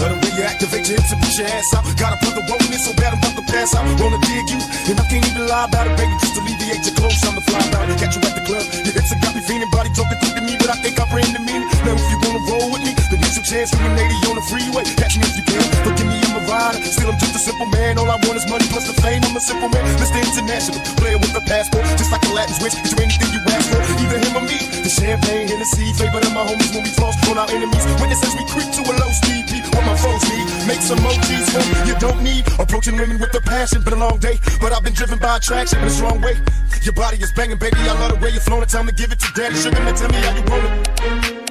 Let them reactivate your hips and put your ass out. Gotta put the woman in so bad I'm about to pass out. Wanna dig you, and I can't even lie about it, baby. Just alleviate your clothes, I'm the fly about it. Catch you at the club, your hips have got me feeling. Body talking to me, but I think I ran the meaning. Now if you wanna roll with me, then get some chance with a lady on the freeway. Catch me if you can, but give me in my rider. Still I'm just a simple man, all I want is money plus the fame. I'm a simple man, Mr. International, player with a passport. Just like a Latin switch, get you anything you ask for. Either him or me, the champagne, Hennessy, favor to my homies when we floss on our enemies. Witnesses we creep to a low speed, peep what my foes need. Make some OGs for me, you don't need. Approaching women with a passion, been a long day, but I've been driven by attraction in a strong way. Your body is banging, baby, I love the way you're flowing. Time to give it to daddy, sugar, now tell me how you want it.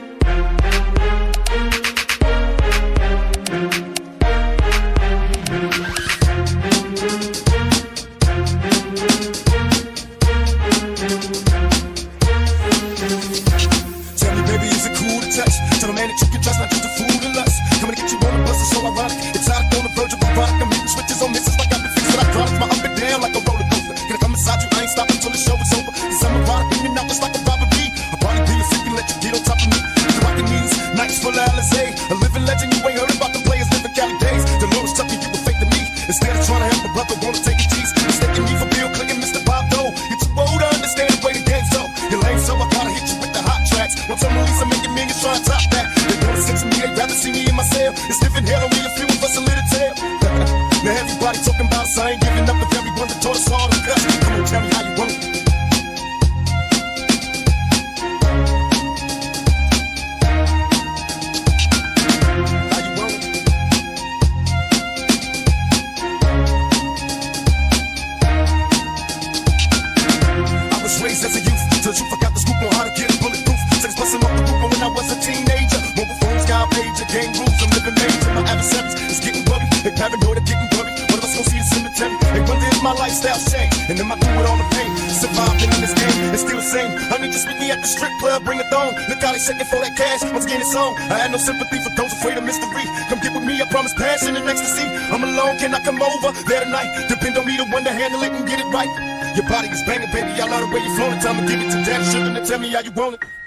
Your body is banging, baby, I love the way you're flowing. Time to give it to daddy, sugar, and tell me how you want it.